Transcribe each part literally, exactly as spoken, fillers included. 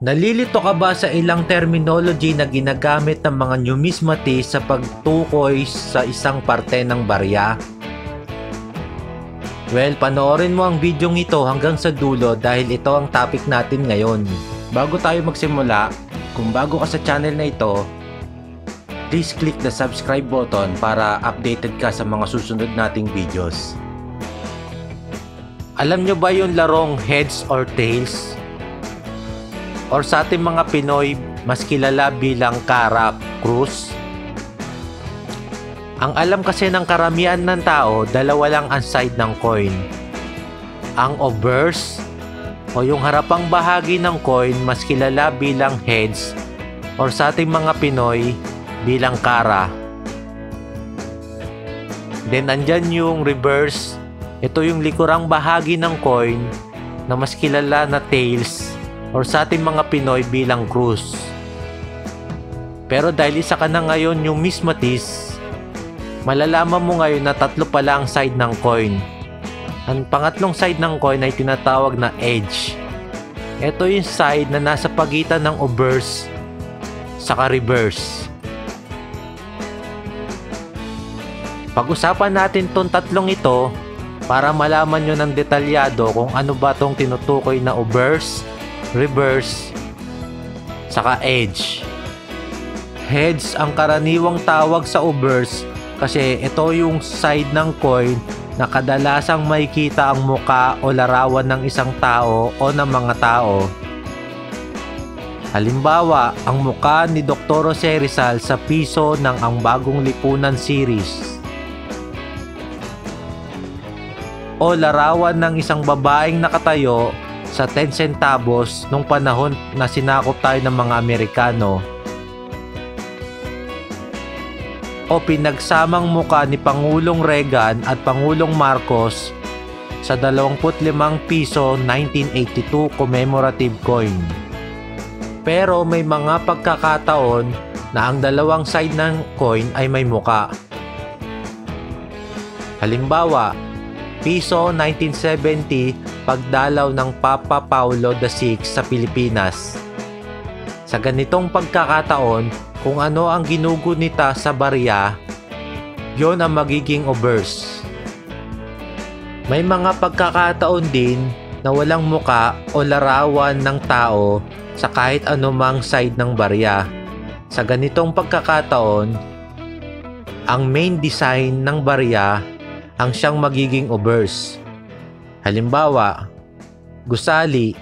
Nalilito ka ba sa ilang terminology na ginagamit ng mga numismatists sa pagtukoy sa isang parte ng barya? Well, panoorin mo ang video ito hanggang sa dulo dahil ito ang topic natin ngayon. Bago tayo magsimula, kung bago ka sa channel na ito, please click the subscribe button para updated ka sa mga susunod nating videos. Alam nyo ba yung larong heads or tails? Or sa ating mga Pinoy, mas kilala bilang karap, krus. Ang alam kasi ng karamihan ng tao, dalawa lang ang side ng coin. Ang obverse, o yung harapang bahagi ng coin, mas kilala bilang heads, or sa ating mga Pinoy, bilang kara. Then, andyan yung reverse. Ito yung likurang bahagi ng coin, na mas kilala na tails, or sa ating mga Pinoy bilang krus. Pero dahil isa ka na ngayon yung numismatist, malalaman mo ngayon na tatlo pala ang side ng coin. Ang pangatlong side ng coin ay tinatawag na edge. Ito yung side na nasa pagitan ng obverse saka reverse. Pag-usapan natin tong tatlong ito para malaman nyo ng detalyado kung ano ba tong tinutukoy na obverse, reverse, saka edge. Heads ang karaniwang tawag sa obverse kasi ito yung side ng coin na kadalasang makikita ang muka o larawan ng isang tao o ng mga tao. Halimbawa, ang muka ni Doctor Jose Rizal sa piso ng Ang Bagong Lipunan series. O larawan ng isang babaeng nakatayo sa ten centavos nung panahon na sinakop tayo ng mga Amerikano, o pinagsamang muka ni Pangulong Reagan at Pangulong Marcos sa dalawampu't limang piso nineteen eighty-two commemorative coin. Pero may mga pagkakataon na ang dalawang side ng coin ay may muka. Halimbawa, piso nineteen seventy, pagdalaw ng Papa Paulo the sixth sa Pilipinas. Sa ganitong pagkakataon, kung ano ang ginugunita sa barya, yon ang magiging obverse. May mga pagkakataon din na walang muka o larawan ng tao sa kahit anumang side ng barya. Sa ganitong pagkakataon, ang main design ng barya ang siyang magiging obverse. Halimbawa, gusali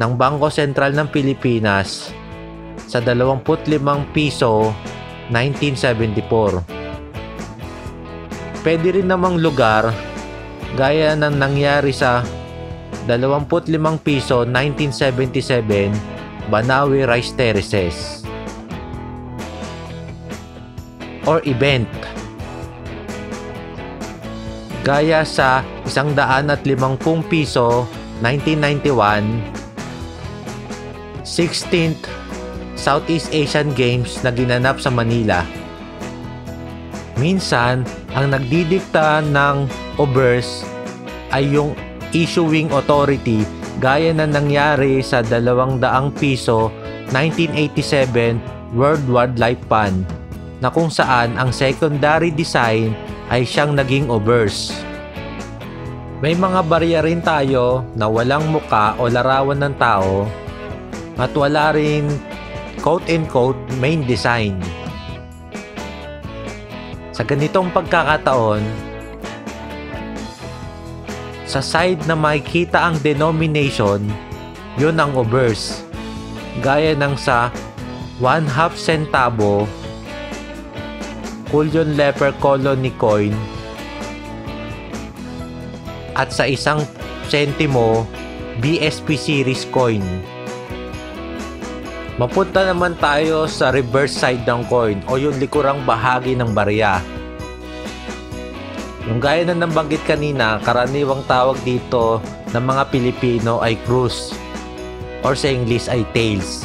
ng Bangko Sentral ng Pilipinas sa dalawampu't limang piso nineteen seventy-four. Pwede rin namang lugar gaya ng nangyari sa dalawampu't limang piso nineteen seventy-seven, Banawe Rice Terraces. Or event, gaya sa isang daan at limangpung piso, nineteen ninety-one, sixteenth Southeast Asian Games na ginanap sa Manila. Minsan, ang nagdidikta ng obverse ay yung issuing authority gaya na nangyari sa dalawang daang piso, nineteen eighty-seven World Wildlife Fund, na kung saan ang secondary design ay siyang naging obverse. May mga barya rin tayo na walang muka o larawan ng tao at wala rin quote-unquote main design. Sa ganitong pagkakataon, sa side na makikita ang denomination, yun ang obverse. Gaya ng sa one half centavo, Kulyon Leper Colony Coin, at sa isang sentimo B S P Series Coin. Mapunta naman tayo sa reverse side ng coin o yung likurang bahagi ng barya. Yung gaya na nabanggit kanina, karaniwang tawag dito ng mga Pilipino ay krus or sa English ay tails.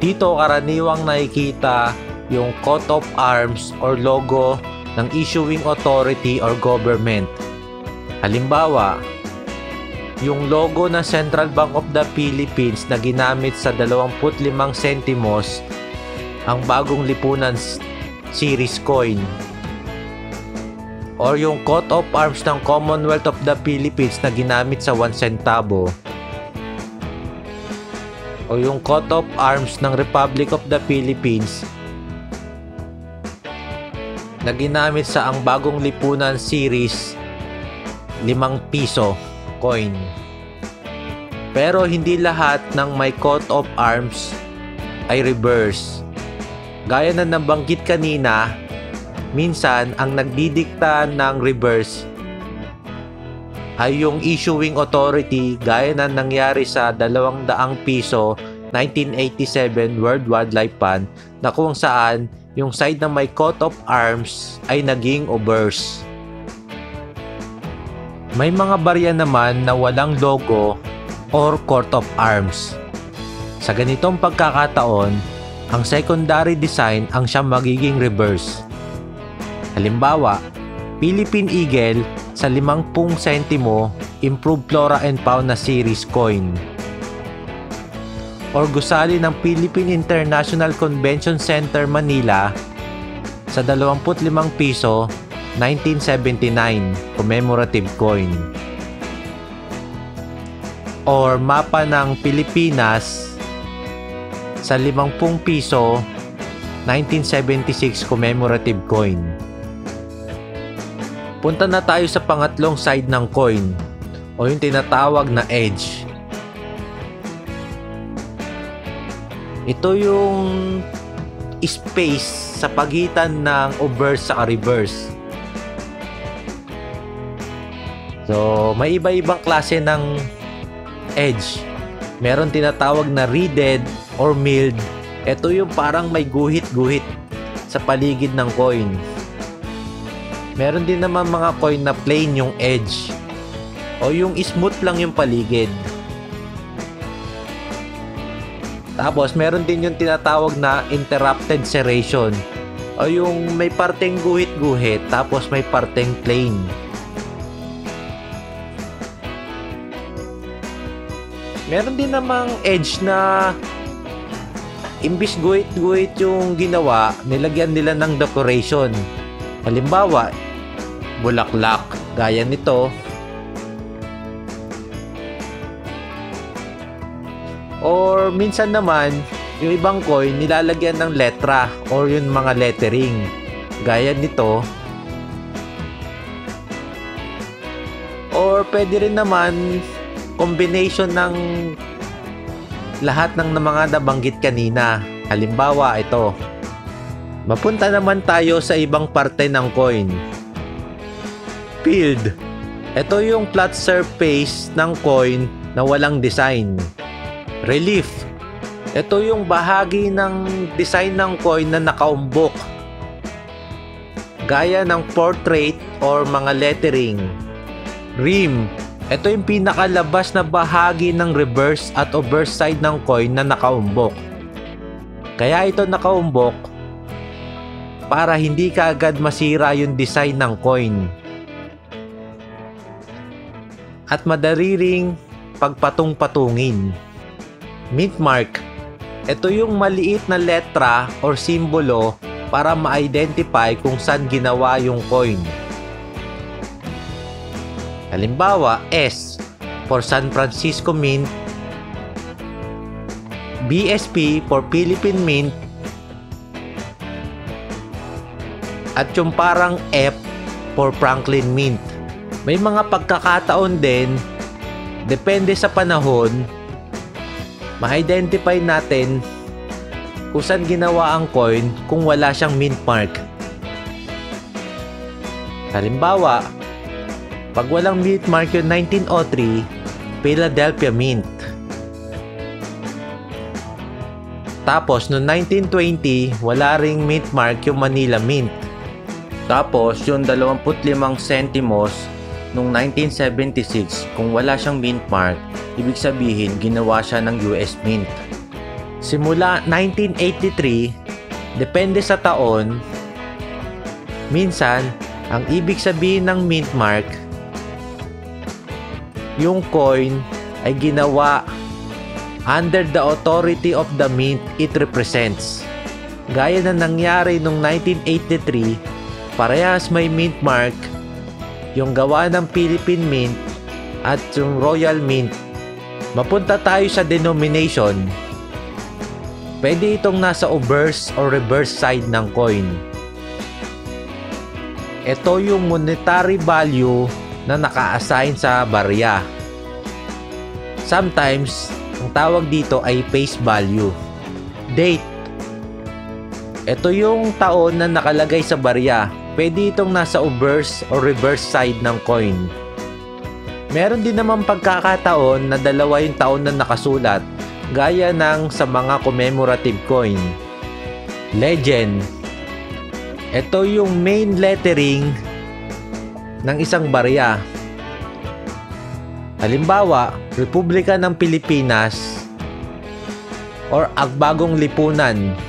Dito karaniwang nakikita yung coat of arms or logo ng issuing authority or government. Halimbawa, yung logo ng Central Bank of the Philippines na ginamit sa dalawampu't limang sentimos ang bagong lipunan series coin, or yung coat of arms ng Commonwealth of the Philippines na ginamit sa one centavo, o yung coat of arms ng Republic of the Philippines na ginamit sa ang bagong lipunan series limang piso coin. Pero hindi lahat ng may coat of arms ay reverse. Gaya na nabanggit kanina, minsan ang nagdidikta ng reverse ay yung issuing authority, gaya na nangyari sa dalawang daang piso nineteen eighty-seven World Wildlife Fund, na kung saan yung side ng may coat of arms ay naging obverse. May mga barya naman na walang logo or coat of arms. Sa ganitong pagkakataon, ang secondary design ang siyang magiging reverse. Halimbawa, Philippine Eagle sa limangpung sentimo improved flora and fauna series coin, or gusali ng Philippine International Convention Center Manila sa dalawampu't limang piso nineteen seventy-nine commemorative coin, or mapa ng Pilipinas sa limangpung piso nineteen seventy-six commemorative coin. Punta na tayo sa pangatlong side ng coin, o yung tinatawag na edge. Ito yung space sa pagitan ng obverse sa reverse. So, may iba-ibang klase ng edge. Meron tinatawag na reeded or milled. Ito yung parang may guhit-guhit sa paligid ng coin. Meron din naman mga coin na plain yung edge, o yung smooth lang yung paligid. Tapos, meron din yung tinatawag na interrupted serration, o yung may parteng guhit-guhit tapos may parteng plain. Meron din namang edge na imbis guhit-guhit yung ginawa, nilagyan nila ng decoration. Halimbawa, bulaklak, gaya nito. Or minsan naman, yung ibang coin nilalagyan ng letra or yung mga lettering, gaya nito. Or pwede rin naman combination ng lahat ng mga nabanggit kanina. Halimbawa, ito. Mapunta naman tayo sa ibang parte ng coin. Peeled. Ito yung flat surface ng coin na walang design. Relief. Ito yung bahagi ng design ng coin na nakaumbok, gaya ng portrait or mga lettering. Rim. Ito yung pinakalabas na bahagi ng reverse at obverse side ng coin na nakaumbok. Kaya ito nakaumbok para hindi kaagad masira yung design ng coin. At madali ring pagpatung-patungin. Mint mark. Ito yung maliit na letra or simbolo para ma-identify kung saan ginawa yung coin. Halimbawa, S for San Francisco Mint, B S P for Philippine Mint, at yung parang F for Franklin Mint. May mga pagkakataon din, depende sa panahon, ma-identify natin kung saan ginawa ang coin kung wala siyang mint mark. Halimbawa, pag walang mint mark yung nineteen oh three, Philadelphia Mint. Tapos, noong nineteen twenty, wala ring mint mark yung Manila Mint. Tapos, yung dalawampu't limang sentimos noong nineteen seventy-six, kung wala siyang mint mark, ibig sabihin ginawa siya ng U S Mint. Simula nineteen eighty-three, depende sa taon, minsan, ang ibig sabihin ng mint mark yung coin ay ginawa under the authority of the mint it represents. Gaya na nangyari noong nineteen eighty-three, parehas may mint mark yung gawa ng Philippine Mint at yung Royal Mint. Mapunta tayo sa denomination. Pwede itong nasa obverse or reverse side ng coin. Ito yung monetary value na naka-assign sa barya. Sometimes, ang tawag dito ay face value. Date. Ito yung taon na nakalagay sa barya. Pwede itong nasa obverse or reverse side ng coin. Meron din naman pagkakataon na dalawa yung taon na nakasulat, gaya ng sa mga commemorative coin. Legend. Ito yung main lettering ng isang barya. Halimbawa, Republika ng Pilipinas or Agbagong Lipunan.